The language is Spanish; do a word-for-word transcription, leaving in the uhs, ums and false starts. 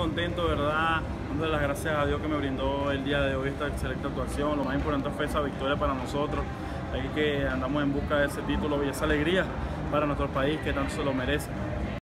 contento, ¿verdad? Dando las gracias a Dios que me brindó el día de hoy esta excelente actuación. Lo más importante fue esa victoria para nosotros. Aquí que andamos en busca de ese título y esa alegría para nuestro país que tanto se lo merece.